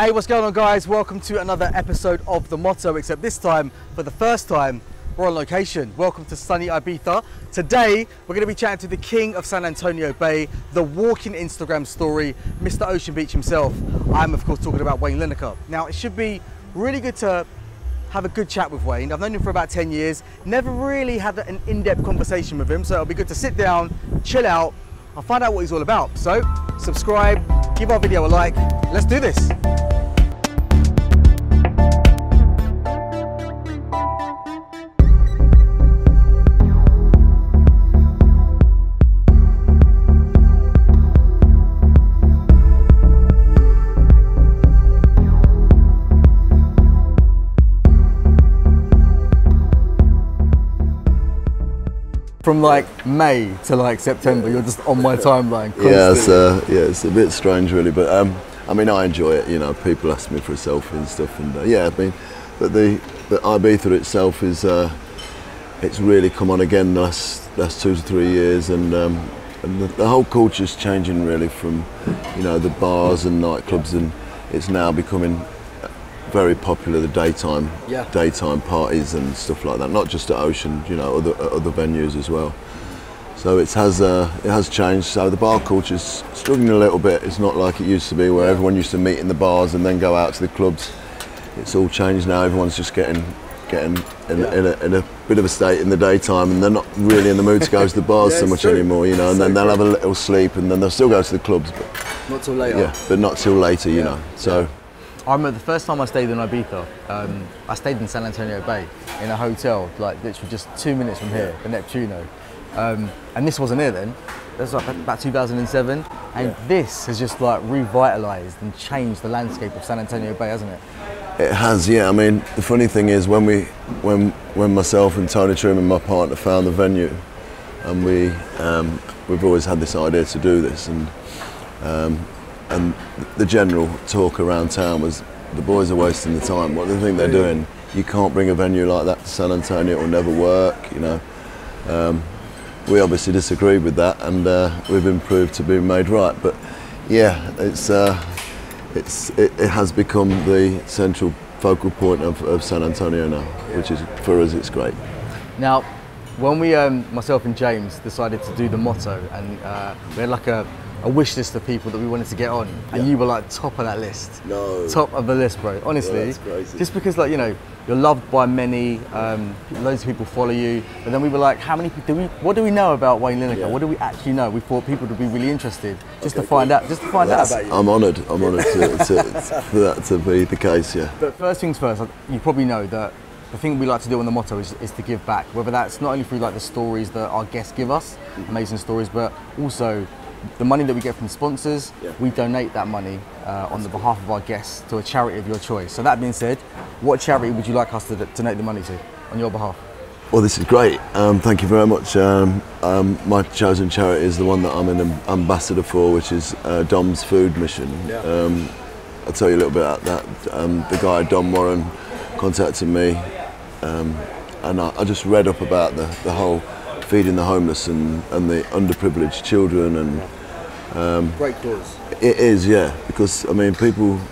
Hey, what's going on, guys? Welcome to another episode of The Motto, except this time, for the first time, we're on location. Welcome to sunny Ibiza. Today, we're going to be chatting to the king of San Antonio Bay, the walking Instagram story, Mr. Ocean Beach himself. I'm, of course, talking about Wayne Lineker. Now, it should be really good to have a good chat with Wayne. I've known him for about 10 years, never really had an in-depth conversation with him, so it'll be good to sit down, chill out, and find out what he's all about. So, subscribe, give our video a like, let's do this. From like May to like September, you're just on my timeline constantly. Yeah, it's a bit strange really, but I mean, I enjoy it, you know, people ask me for a selfie and stuff, and yeah, I mean, but the Ibiza itself is, it's really come on again the last 2 to 3 years, and the whole culture's changing really from, you know, the bars and nightclubs, and it's now becoming very popular, the daytime parties and stuff like that. Not just at Ocean, you know, other venues as well. So it has changed. So the bar culture's struggling a little bit. It's not like it used to be, where everyone used to meet in the bars and then go out to the clubs. It's all changed now. Everyone's just getting in a bit of a state in the daytime, and they're not really in the mood to go to the bars so much anymore, you know. And then they'll have a little sleep, and then they'll still go to the clubs, but not till later. Yeah, but not till later, you know. So. I remember the first time I stayed in Ibiza, I stayed in San Antonio Bay in a hotel, like literally just 2 minutes from here, the Neptuno. And this wasn't here then. This was like about 2007. And this has just like revitalized and changed the landscape of San Antonio Bay, hasn't it? It has, yeah. I mean, the funny thing is when myself and Tony Truman, my partner, found the venue, and we've always had this idea to do this, and the general talk around town was, the boys are wasting the time, what do they think they're doing? You can't bring a venue like that to San Antonio, it will never work, you know. We obviously disagreed with that, and we've been proved to be made right, but yeah, it has become the central focal point of San Antonio now, which is, for us, it's great. Now, when we, myself and James, decided to do The Motto, and we had like a wish list of people that we wanted to get on, and you were like top of that list. No. Top of the list, bro, honestly. Yeah, that's crazy. Just because, like, you know, you're loved by many, loads of people follow you, but then we were like, how many people what do we know about Wayne Lineker? Yeah. What do we actually know? We thought people would be really interested just to find out about you. I'm honoured, for that to be the case, yeah. But first things first, you probably know that the thing we like to do on The Motto is to give back, whether that's not only through like the stories that our guests give us, amazing stories, but also the money that we get from sponsors, we donate that money on the behalf of our guests to a charity of your choice. So that being said, what charity would you like us to donate the money to on your behalf? Well, this is great. Thank you very much. My chosen charity is the one that I'm an ambassador for, which is Dom's Food Mission. Yeah. I'll tell you a little bit about that. The guy, Dom Warren, contacted me, and I just read up about the whole feeding the homeless and the underprivileged children, and great cause. It is, yeah, because I mean people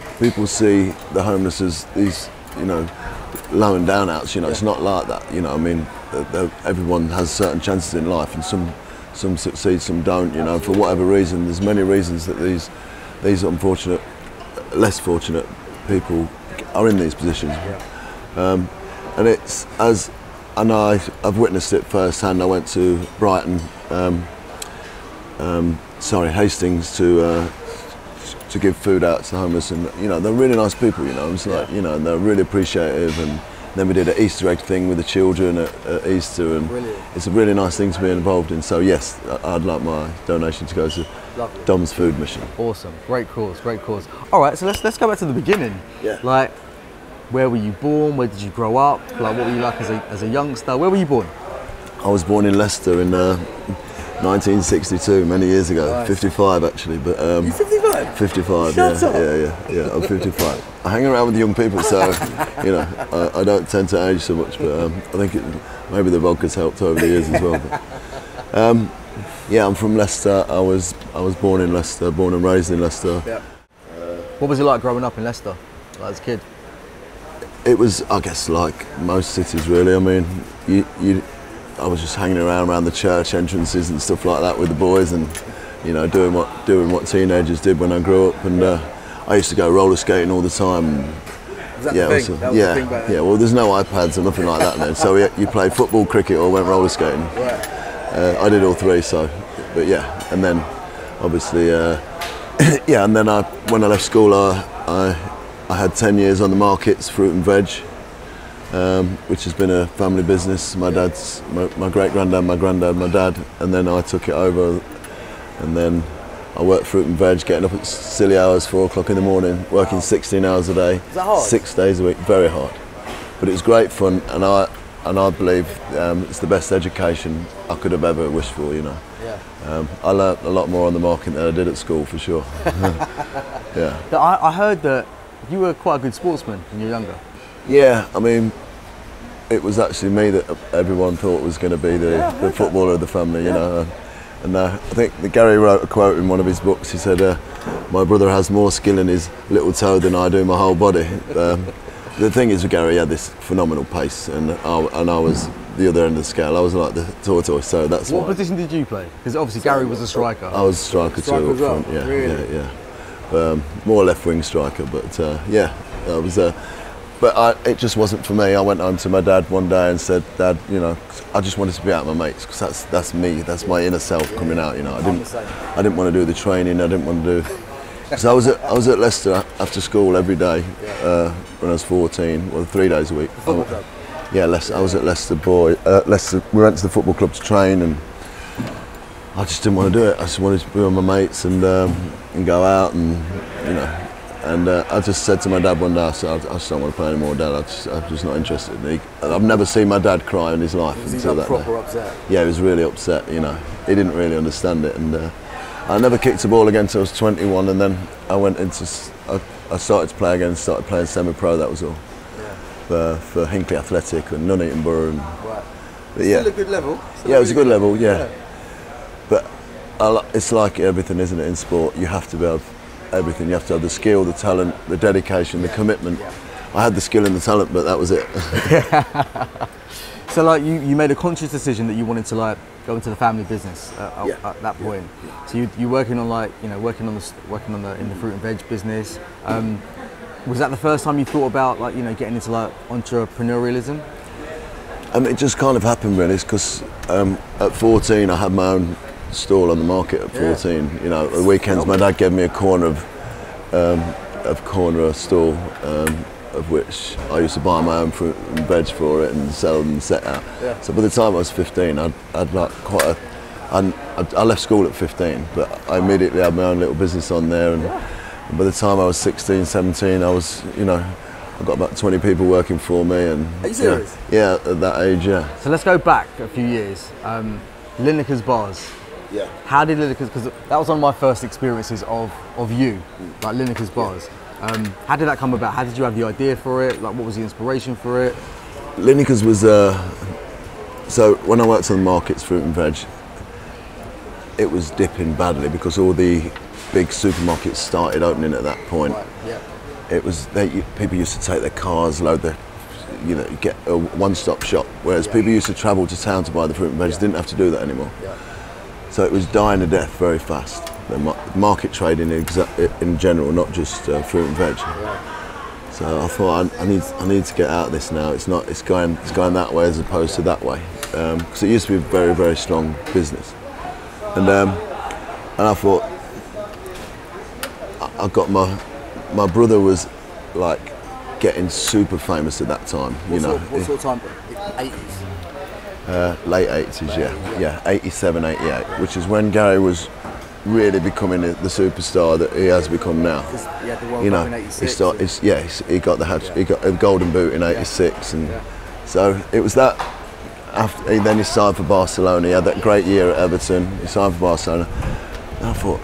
see the homeless as these, you know, low and down outs. You know, it's not like that. You know, I mean, everyone has certain chances in life, and some succeed, some don't. You know, for whatever reason, there's many reasons that these unfortunate, less fortunate people are in these positions, and it's as. And I've witnessed it firsthand. I went to Brighton, Hastings, to give food out to the homeless, and you know they're really nice people. You know, it's like, you know, and they're really appreciative. And then we did an Easter egg thing with the children at Easter, and it's a really nice thing to be involved in. So yes, I'd like my donation to go to Dom's Food Mission. Awesome, great cause, great cause. All right, so let's go back to the beginning. Yeah. Like, where were you born? Where did you grow up? Like, what were you like as a youngster? Where were you born? I was born in Leicester in 1962, many years ago. Nice. 55 actually, but 55. 55. Shut up. I'm 55. I hang around with young people, so you know I don't tend to age so much. But I think maybe the vodka's helped over the years as well. But, yeah, I'm from Leicester. I was born in Leicester, born and raised in Leicester. Yeah. What was it like growing up in Leicester, like as a kid? It was, I guess, like most cities really. I mean, I was just hanging around the church entrances and stuff like that with the boys, and you know, doing what teenagers did when I grew up. And I used to go roller skating all the time. Was that the thing? That was the thing back then. Yeah. Well, there's no iPads or nothing like that now, so you played football, cricket, or went roller skating. Right. I did all three. So, but yeah, and then obviously. Yeah, and then when I left school, I had 10 years on the markets, fruit and veg, which has been a family business. My great-granddad, my granddad, my dad, and then I took it over, and then I worked fruit and veg, getting up at silly hours, 4 o'clock in the morning, working 16 hours a day. Is that hard? 6 days a week, very hard. But it was great fun, and I believe it's the best education I could have ever wished for, you know. I learnt a lot more on the market than I did at school, for sure. Yeah. I heard that you were quite a good sportsman when you were younger. Yeah, I mean, it was actually me that everyone thought was going to be the footballer of the family, you know. And I think that Gary wrote a quote in one of his books. He said, "My brother has more skill in his little toe than I do my whole body." The thing is, Gary had this phenomenal pace, and I was the other end of the scale. I was like the tortoise, so that's what. What position did you play? Because obviously Gary was a striker. I was a striker too, up front. Yeah, really? Yeah. More left wing striker, but yeah, I was. It just wasn't for me. I went home to my dad one day and said, "Dad, you know, I just wanted to be out with my mates because that's me. That's my inner self coming out. You know, I didn't want to do the training. I didn't want to do." Because I was at Leicester after school every day when I was 14, well, 3 days a week. The football club? Yeah, I was at Leicester Boy. Leicester, we went to the football club to train, and I just didn't want to do it. I just wanted to be with my mates and go out, and you know. And I just said to my dad one day, I said, "I just don't want to play anymore, Dad. I'm just not interested." I've never seen my dad cry in his life until that day. Was he proper upset? Yeah, he was really upset. You know, he didn't really understand it, and. I never kicked a ball again until I was 21, and then I started to play again, started playing semi-pro, that was all. Yeah. For Hinckley Athletic and Nuneaton Borough. And, right. But yeah. Still a good level. Still it was a good level, yeah. But it's like everything, isn't it, in sport? You have to be able everything. You have to have the skill, the talent, the dedication, the commitment. Yeah. I had the skill and the talent, but that was it. So like you made a conscious decision that you wanted to like go into the family business at that point. Yeah. So you working on like you know working in the fruit and veg business. Was that the first time you thought about like you know getting into like entrepreneurialism? It just kind of happened really, because at 14 I had my own stall on the market. At 14, you know, the weekends my dad gave me a corner stall. Of which I used to buy my own fruit and veg for it and sell them and set out. Yeah. So by the time I was 15, I'd like quite a... I left school at 15, but I immediately had my own little business on there. And by the time I was 16, 17, I was, you know, I got about 20 people working for me. And, are you serious? Yeah, at that age, yeah. So let's go back a few years. Lineker's Bars. Yeah. How did Lineker's... Because that was one of my first experiences of you, like Lineker's Bars. How did that come about? How did you have the idea for it? Like, what was the inspiration for it? Lineker's was so when I worked on the markets, fruit and veg, it was dipping badly because all the big supermarkets started opening at that point. Right, yeah. It was people used to take their cars, load their, you know, get a one-stop shop. Whereas people used to travel to town to buy the fruit and veg, didn't have to do that anymore. Yeah. So it was dying to death very fast. The market trading in general, not just fruit and veg. Yeah. So I thought I need to get out of this now. It's going that way as opposed to that way. Because it used to be a very very strong business, and I thought I got my brother was like getting super famous at that time. What sort of time? 80s. Late 80s, yeah, 87, 88, which is when Gary was really becoming the superstar that he has become now. Yeah, the World Cup in 86. He got a golden boot in 86, and so it was that. After he signed for Barcelona, he had that great year at Everton. He signed for Barcelona, and I thought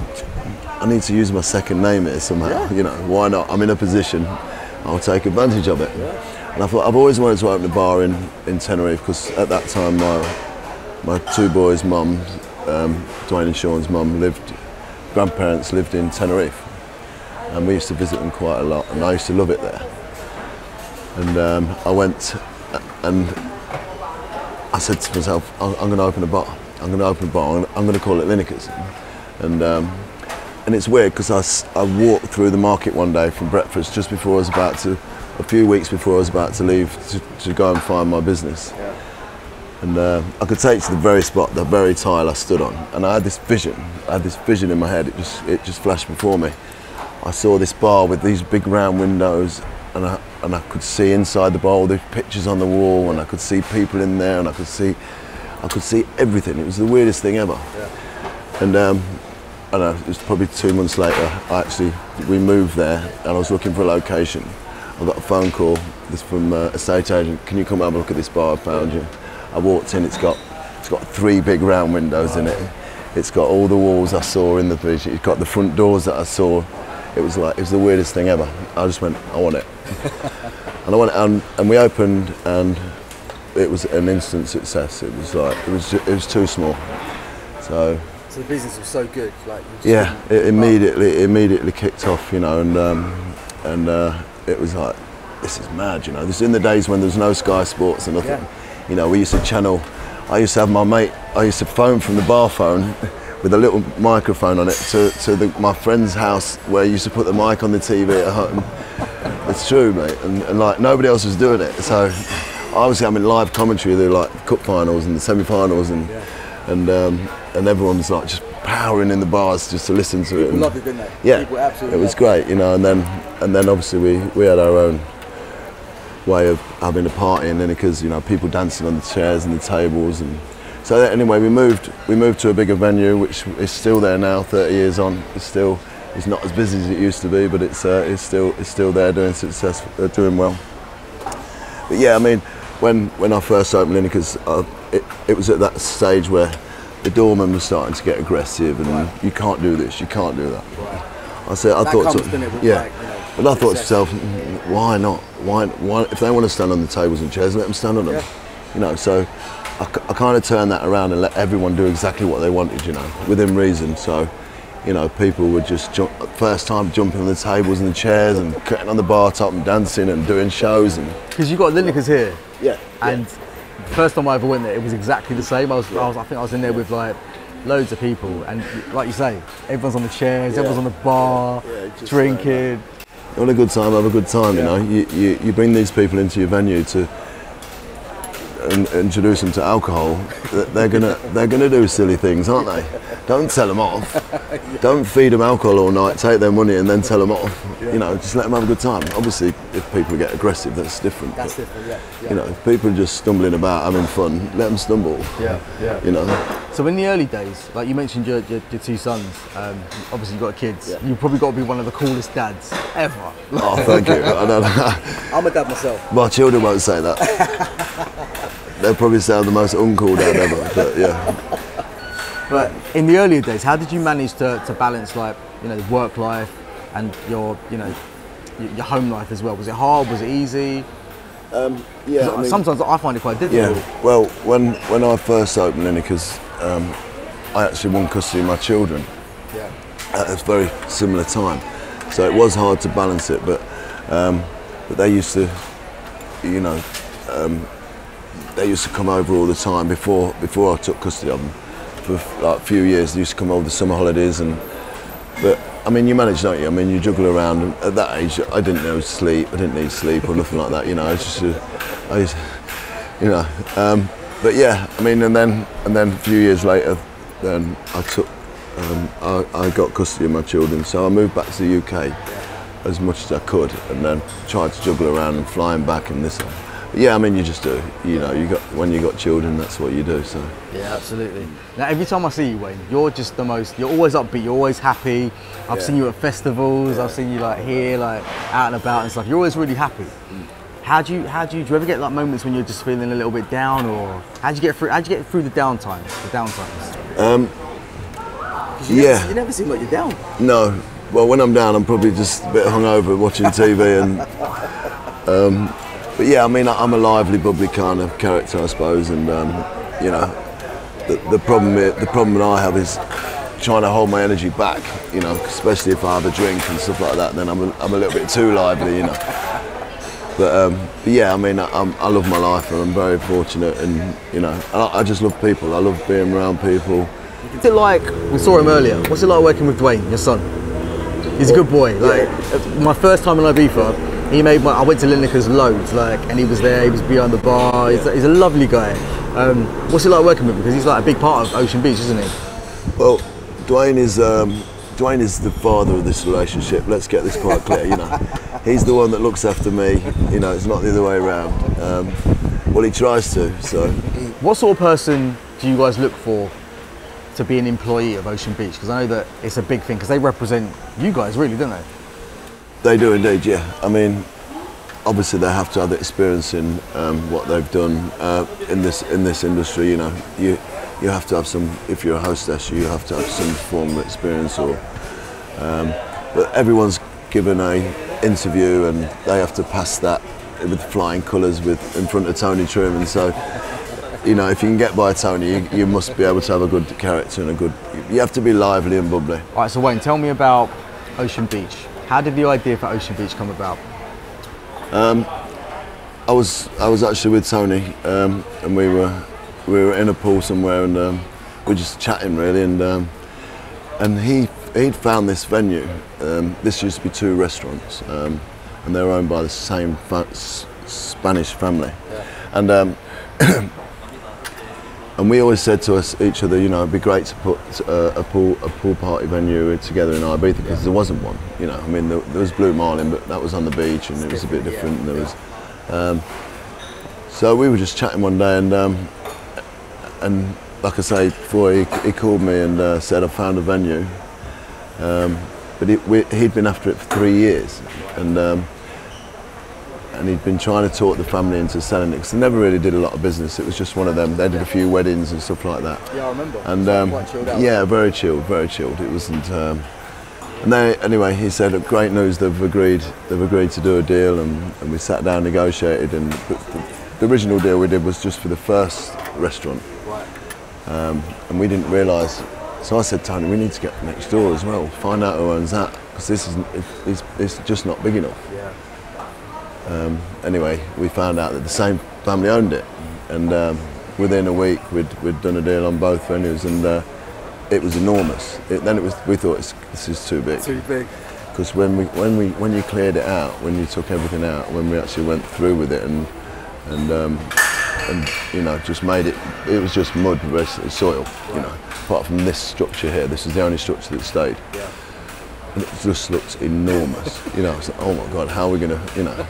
I need to use my second name here somehow. Yeah. You know, why not? I'm in a position, I'll take advantage of it. Yeah. And I thought I've always wanted to open a bar in Tenerife because at that time my two boys' mum. Dwayne and Sean's mum lived, grandparents lived in Tenerife, and we used to visit them quite a lot, and I used to love it there. And I went and I said to myself, I'm going to open a bar. I'm going to open a bar. I'm going to call it Lineker's. And it's weird because I walked through the market one day from breakfast just before I was about to, a few weeks before I was about to leave to go and find my business. Yeah. And I could take to the very spot, the very tile I stood on. And I had this vision. In my head. It just flashed before me. I saw this bar with these big round windows, and I could see inside the bar all the pictures on the wall, and I could see people in there, and I could see everything. It was the weirdest thing ever. Yeah. And I don't know, it was probably 2 months later, we moved there, and I was looking for a location. I got a phone call from an estate agent. Can you come have a look at this bar? I found you. I walked in. It's got three big round windows in it. It's got all the walls I saw in the vision. It's got the front doors that I saw. It was the weirdest thing ever. I just went, I want it. And I went, and we opened, and it was an instant success. It was too small. So the business was so good, like. Yeah, it immediately kicked off, you know, and it was like, this is mad, you know. This is in the days when there was no Sky Sports and nothing. Yeah. You know, we used to channel. I used to have my mate. I used to phone from the bar phone. With a little microphone on it to my friend's house where I used to put the mic on the TV at home. It's true, mate, and like nobody else was doing it. So I was having live commentary through like cup finals and the semi-finals and everyone was like just powering in the bars just to listen to it. People loved it, didn't they? Yeah, people absolutely. It was great, you know. And then obviously we had our own way of having a party in Lineker's, you know, people dancing on the chairs and the tables and. So anyway, we moved to a bigger venue, which is still there now, 30 years on. It's not as busy as it used to be, but it's still there, doing successful, doing well. But yeah, I mean, when I first opened Lineker's, it was at that stage where the doorman was starting to get aggressive, and you can't do this, you can't do that. Right. I said, I thought, but I thought to myself, why not? Why if they want to stand on the tables and chairs, let them stand on them, you know. So. I kind of turned that around and let everyone do exactly what they wanted, you know, within reason. So, you know, people were just first time jumping on the tables and the chairs and cutting on the bar top and dancing and doing shows. Because you got Lineker's here. Yeah. And the first time I ever went there, it was exactly the same. I think I was in there with like loads of people, and like you say, everyone's on the chairs, everyone's on the bar, drinking. You want a good time, have a good time, you know. You bring these people into your venue to. And introduce them to alcohol, they're gonna do silly things, aren't they? Don't tell them off. Don't feed them alcohol all night. Take their money and then tell them off. You know, just let them have a good time. Obviously, if people get aggressive, that's different. That's different, yeah. You know, if people are just stumbling about having fun, let them stumble. Yeah. You know. So in the early days, like you mentioned, your two sons. Obviously, you've got kids. Yeah. You've probably got to be one of the coolest dads ever. Oh, thank you. I don't know. I'm a dad myself. My children won't say that. They'll probably sound the most uncool dad ever, but yeah. But in the earlier days, how did you manage to balance, like, you know, work life and your, you know, your home life as well? Was it hard? Was it easy? Yeah. I mean, sometimes I find it quite difficult. Yeah. Well, when I first opened Lineker's, I actually won custody of my children. Yeah. At a very similar time, so it was hard to balance it, but they used to, you know. They used to come over all the time before I took custody of them. For like a few years, they used to come over the summer holidays, but I mean, you manage, don't you? I mean, you juggle around. And at that age, I didn't know sleep. I didn't need sleep or nothing like that. You know, it's just, you know. But yeah, I mean, and then a few years later, then I got custody of my children, so I moved back to the UK as much as I could, and then tried to juggle around and flying back and this. Yeah, I mean, you just do. You know, when you got children, that's what you do. So yeah, absolutely. Now, every time I see you, Wayne, you're just the most. You're always upbeat. You're always happy. I've seen you at festivals. I've seen you like here, like out and about and stuff. You're always really happy. How do you? Do you ever get like moments when you're just feeling a little bit down, or how do you get through? How do you get through the downtimes? You never seem like you're down. No. Well, when I'm down, I'm probably just a bit hungover, watching TV and. But yeah, I mean, I'm a lively, bubbly kind of character, I suppose, and you know, the problem I have is trying to hold my energy back, you know, especially if I have a drink and stuff like that, then I'm a little bit too lively, you know. But yeah, I mean, I love my life and I'm very fortunate, and, you know, I just love people. I love being around people. What's it like, we saw him earlier, what's it like working with Dwayne, your son? He's a good boy. Like, my first time in Ibiza, he made my, I went to Lineker's loads, like, and he was there, he was behind the bar, he's a lovely guy. What's it like working with him? Because he's like a big part of Ocean Beach, isn't he? Well, Dwayne is the father of this relationship, let's get this quite clear, you know. He's the one that looks after me, you know, it's not the other way around. Well, he tries to, so. What sort of person do you guys look for to be an employee of Ocean Beach? Because I know that it's a big thing, because they represent you guys really, don't they? They do indeed, yeah. I mean, obviously they have to have the experience in what they've done in this industry, you know. You have to have some, if you're a hostess, you have to have some form of experience, or, but everyone's given an interview and they have to pass that with flying colours in front of Tony Truman. So, you know, if you can get by Tony, you must be able to have a good character and a good, you have to be lively and bubbly. All right, so Wayne, tell me about Ocean Beach. How did the idea for Ocean Beach come about? I was actually with Tony and we were in a pool somewhere, and we were just chatting really, and he'd found this venue. This used to be two restaurants, and they were owned by the same Spanish family, yeah. And and we always said to each other, you know, it'd be great to put a pool party venue together in Ibiza, because yeah. There wasn't one, you know. I mean, there was Blue Marlin, but that was on the beach, and it was a bit different. Yeah. And there was, so we were just chatting one day, and like I say before, he called me and said, I found a venue, but he'd been after it for 3 years, and he'd been trying to talk the family into selling it, because they never really did a lot of business. It was just one of them. They did a few weddings and stuff like that. Yeah, I remember. And quite chilled out. Yeah, very chilled, very chilled. It wasn't. And they, anyway, he said, great news. They've agreed to do a deal, and we sat down, negotiated, and the original deal we did was just for the first restaurant. Right. And we didn't realise. So I said, Tony, we need to get next door as well. Find out who owns that, because this isn't. It's just not big enough. Yeah. Anyway, we found out that the same family owned it, and within a week we'd done a deal on both venues, and it was enormous. We thought this is too big. Too big. Because when you cleared it out, when you took everything out, when we actually went through with it, and you know, just made it. It was just mud, basically soil. Wow. You know, apart from this structure here, this is the only structure that stayed. Yeah. And it just looks enormous. You know, I was like, oh my God, how are we gonna, you know?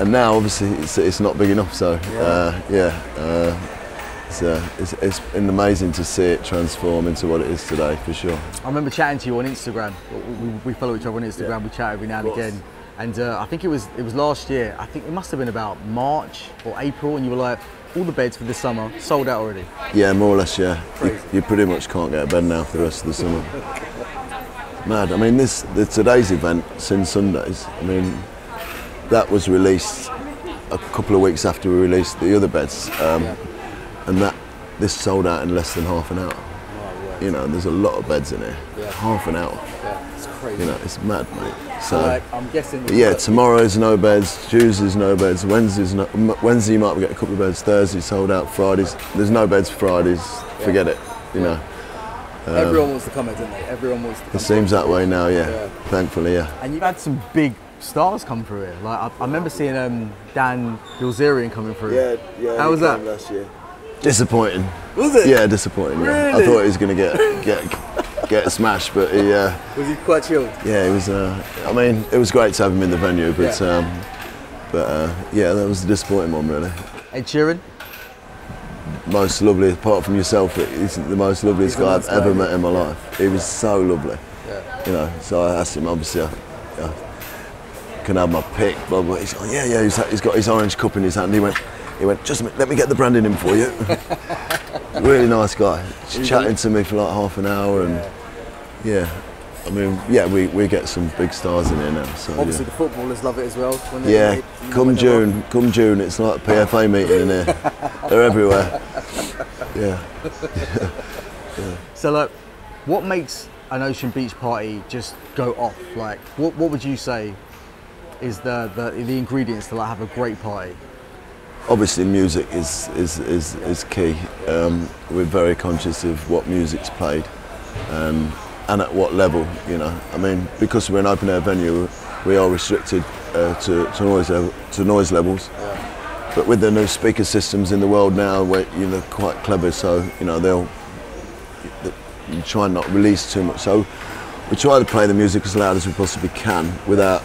And now, obviously, it's not big enough, so, yeah, it's been amazing to see it transform into what it is today, for sure. I remember chatting to you on Instagram. We follow each other on Instagram, yeah. We chat every now and again. And I think it was last year, I think it must have been about March or April, and you were like, all the beds for this summer, sold out already. Yeah, more or less, yeah. You pretty much can't get a bed now for the rest of the summer. Mad, I mean, today's event, Sin Sundays, I mean, that was released a couple of weeks after we released the other beds, yeah. And this sold out in less than half an hour. Oh, yeah. You know, there's a lot of beds in here. Yeah. Half an hour. Yeah, it's crazy. You know, it's mad, mate. So, like, I'm guessing. Yeah, tomorrow's no beds. Tuesday's no beds. Wednesday you might get a couple of beds. Thursday sold out. Fridays, there's no beds. Fridays, yeah. Forget it. You know. Everyone wants to come here, don't they? Everyone wants to come. It seems that way now, yeah. Yeah. Thankfully, yeah. And you've had some big stars come through here. Like I remember seeing Dan Bilzerian coming through. Yeah. How was that? Last year. Disappointing. Was it? Yeah, disappointing. Really? Yeah. I thought he was gonna get smashed, but he. Was he quite chilled? Yeah, he was. I mean, it was great to have him in the venue, but yeah. Yeah, that was a disappointing one, really. Ed Sheeran. Most lovely, apart from yourself, he's the most loveliest guy I've ever met in my life. He was so lovely. Yeah. You know, so I asked him, obviously. Can I have my pick, blah, blah. He's like, yeah, he's got his orange cup in his hand. He went, just a minute, let me get the branding in for you. Really nice guy. He's chatting to me for like half an hour, and yeah. I mean, yeah, we get some big stars in here now. So, obviously, yeah. The footballers love it as well. When come June, it's like a PFA meeting in here. They're everywhere. Yeah. Yeah. So, like, What makes an Ocean Beach party just go off? Like, what would you say is the ingredients to like have a great party? Obviously, music is key. We're very conscious of what music's played and at what level. You know, I mean, because we're an open air venue, we are restricted to noise levels. But with the new speaker systems in the world now, where you know quite clever, so you know you try and not release too much. So we try to play the music as loud as we possibly can without.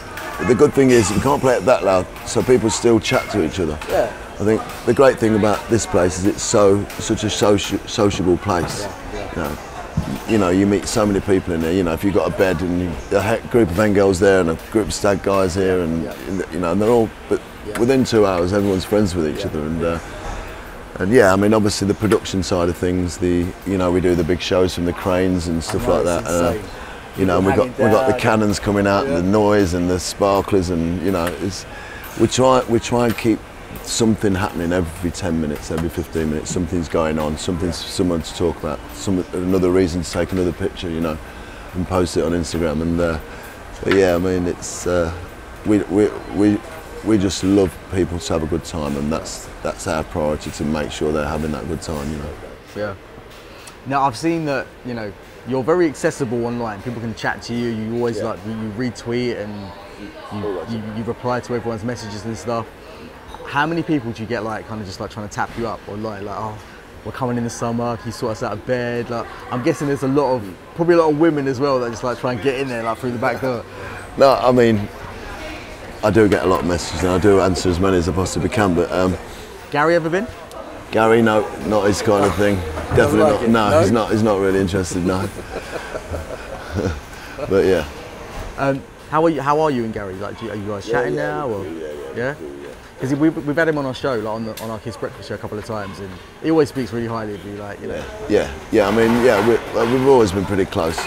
The good thing is we can't play it that loud, so people still chat to each other. Yeah. I think the great thing about this place is it's such a sociable place. Yeah. Yeah. You know, you meet so many people in there. You know, if you've got a bed and a group of Engels there and a group of Stag guys here, and you know, and they're all. But within 2 hours, everyone's friends with each other. And yeah, I mean, obviously the production side of things. You know, we do the big shows from the cranes and stuff like that. You know, we've got the cannons coming out and the noise and the sparklers, and you know, we try and keep something happening every 10 minutes, every 15 minutes. Something's going on, someone to talk about, another reason to take another picture, you know, and post it on Instagram. And but yeah, I mean, it's we just love people to have a good time, and that's our priority, to make sure they're having that good time, you know. Yeah. Now I've seen that, you know, you're very accessible online. People can chat to you. You always like you retweet and you reply to everyone's messages and stuff. How many people do you get like kind of just like trying to tap you up or like oh, we're coming in the summer, can you sort us out of bed? Like, I'm guessing there's probably a lot of women as well that just like try and get in there like through the back door. No, I mean, I do get a lot of messages and I do answer as many as I possibly can. But Gary, ever been? Gary, no, not his kind of thing. Definitely not. No, he's not really interested. No. But yeah. How are you and Gary? Like, are you guys chatting now? Or? Yeah. Because we've had him on our show, like on our Kids Breakfast show, a couple of times, and he always speaks really highly of you. Like, you know. Yeah. I mean, yeah, we've always been pretty close.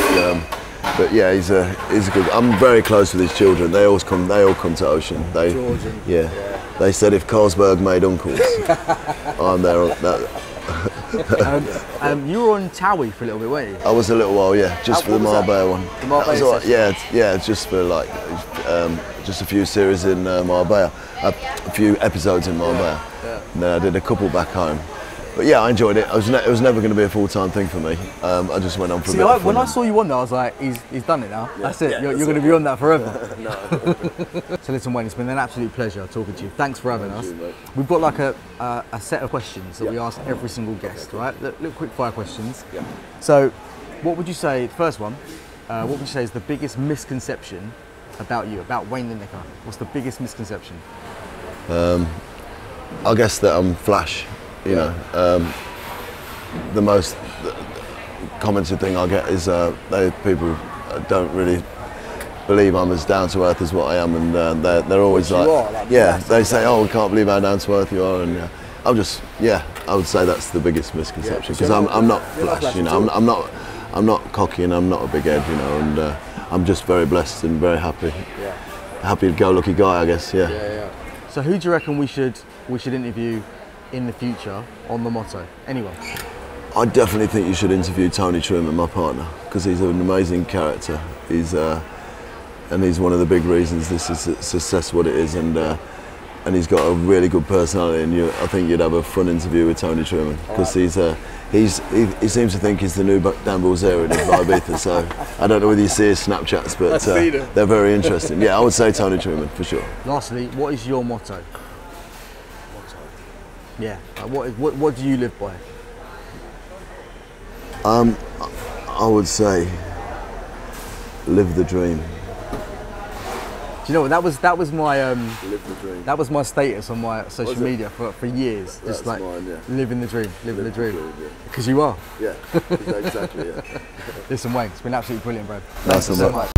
But yeah, he's a good. I'm very close with his children. They all come to Ocean. They said if Carlsberg made uncles, I'm there. You were on TOWIE for a little bit, weren't you? I was a little while, yeah, just for the Marbella one. The Marbella one? Yeah, just for like just a few series in Marbella, a few episodes in Marbella. Yeah. And then I did a couple back home. But yeah, I enjoyed it. It was never going to be a full-time thing for me. I just went on for a bit. When I saw you on there, I was like, he's done it now. Yeah, that's it. You're going to be on that forever. So listen, Wayne, it's been an absolute pleasure talking to you. Thanks for having us. Mate. We've got like a set of questions that we ask every single guest, right? Look, quick fire questions. Yeah. So what would you say, the first one, what would you say is the biggest misconception about you, about Wayne Lineker? What's the biggest misconception? I guess that I'm flash. You know, the most commented thing I get is people don't really believe I'm as down to earth as what I am, and they're always they say, oh, I can't believe how down to earth you are, and I would say that's the biggest misconception, because I'm not flash, you know, I'm not cocky and I'm not a big head, you know, and I'm just very blessed and very happy, happy-go-lucky guy, I guess, So who do you reckon we should interview in the future on The Motto? Anyone? I definitely think you should interview Tony Truman, my partner, because he's an amazing character. He's one of the big reasons this is success what it is, and he's got a really good personality. And I think you'd have a fun interview with Tony Truman, because he seems to think he's the new Dan Bilzerian of Ibiza. So I don't know whether you see his Snapchats, but they're very interesting. Yeah, I would say Tony Truman for sure. Lastly, what is your motto? Yeah, like what do you live by? I would say, live the dream. Do you know what, that was my live the dream. That was my status on my social media for years. That's just like mine, living the dream, living the dream. Because you are. Yeah, exactly. Listen, Wayne, it's been absolutely brilliant, bro. Thanks so much.